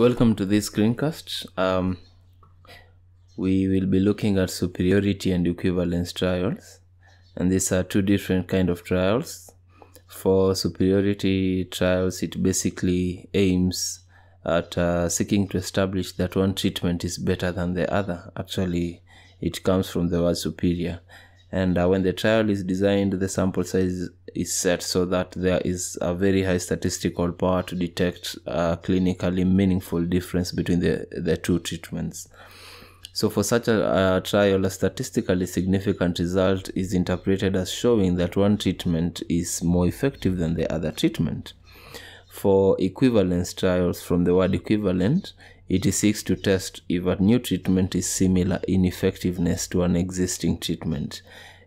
Welcome to this screencast. We will be looking at superiority and equivalence trials, and these are two different kind of trials. For superiority trials, it basically aims at seeking to establish that one treatment is better than the other. Actually, it comes from the word superior. And when the trial is designed, the sample size is set so that there is a very high statistical power to detect a clinically meaningful difference between the two treatments. So for such a trial, a statistically significant result is interpreted as showing that one treatment is more effective than the other treatment. For equivalence trials, from the word equivalent, it seeks to test if a new treatment is similar in effectiveness to an existing treatment.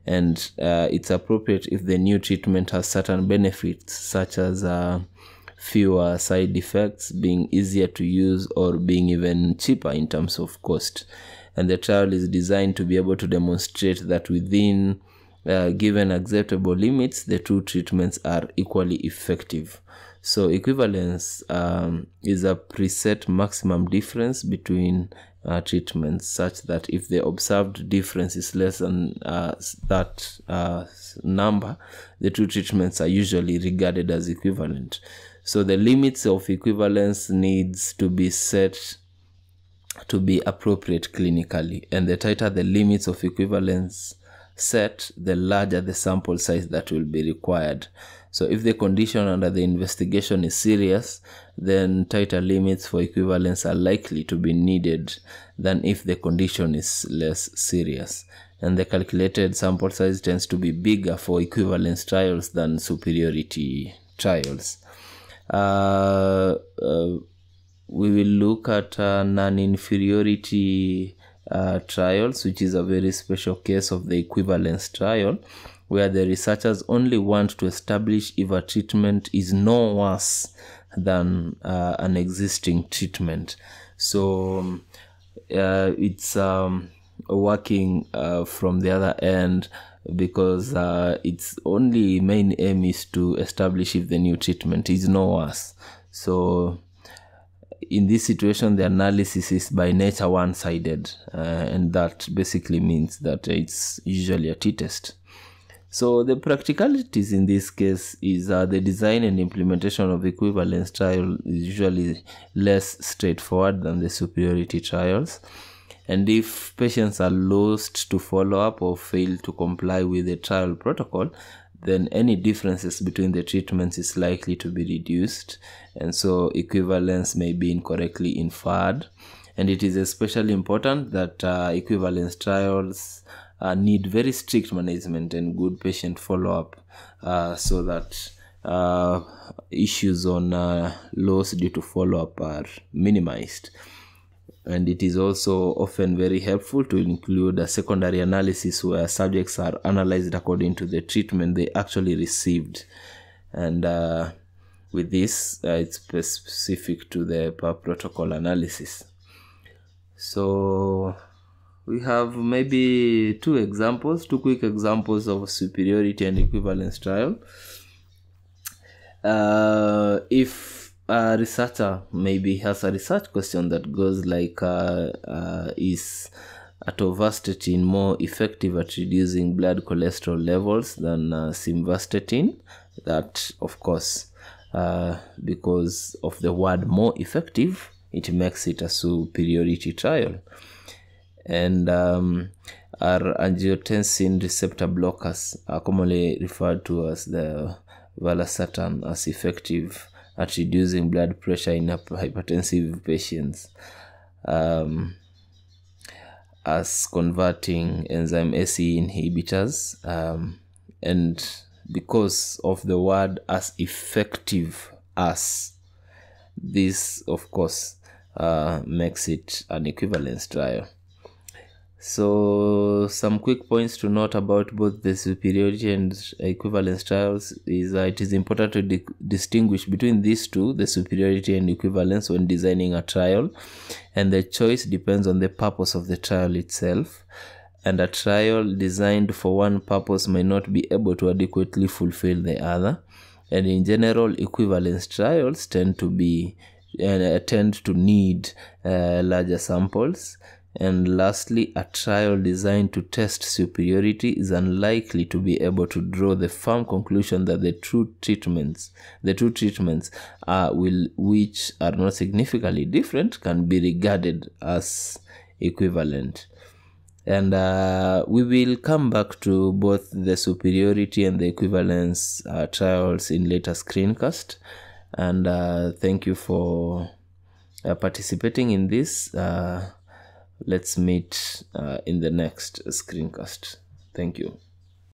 And it's appropriate if the new treatment has certain benefits, such as fewer side effects, being easier to use, or being even cheaper in terms of cost. And the trial is designed to be able to demonstrate that within given acceptable limits, the two treatments are equally effective. So equivalence is a preset maximum difference between treatments, such that if the observed difference is less than that number, the two treatments are usually regarded as equivalent. So the limits of equivalence needs to be set to be appropriate clinically, and the tighter the limits of equivalence set, the larger the sample size that will be required. So if the condition under the investigation is serious, then tighter limits for equivalence are likely to be needed than if the condition is less serious. And the calculated sample size tends to be bigger for equivalence trials than superiority trials. We will look at non-inferiority trials, which is a very special case of the equivalence trial, where the researchers only want to establish if a treatment is no worse than an existing treatment. So it's working from the other end, because its only main aim is to establish if the new treatment is no worse. So in this situation, the analysis is by nature one-sided, and that basically means that it's usually a t-test. So the practicalities in this case is the design and implementation of equivalence trial is usually less straightforward than the superiority trials. And if patients are lost to follow-up or fail to comply with the trial protocol, then any differences between the treatments is likely to be reduced, and so equivalence may be incorrectly inferred. And it is especially important that equivalence trials need very strict management and good patient follow-up, so that issues on loss due to follow-up are minimized. And it is also often very helpful to include a secondary analysis where subjects are analyzed according to the treatment they actually received. And with this, it's specific to the per protocol analysis. So we have maybe two quick examples of superiority and equivalence trial. If a researcher maybe has a research question that goes like, is atorvastatin more effective at reducing blood cholesterol levels than simvastatin? That, of course, because of the word more effective, it makes it a superiority trial. And are angiotensin receptor blockers, are commonly referred to as the valsartan, as effective at reducing blood pressure in hypertensive patients as converting enzyme ACE inhibitors? And because of the word as effective as, this of course makes it an equivalence trial. So some quick points to note about both the superiority and equivalence trials is it is important to distinguish between these two, the superiority and equivalence, when designing a trial, and the choice depends on the purpose of the trial itself. And a trial designed for one purpose may not be able to adequately fulfill the other. And in general, equivalence trials tend to be tend to need larger samples. And lastly, a trial designed to test superiority is unlikely to be able to draw the firm conclusion that the two treatments which are not significantly different can be regarded as equivalent. And we will come back to both the superiority and the equivalence trials in later screencast. And thank you for participating in this. Let's meet in the next screencast. Thank you.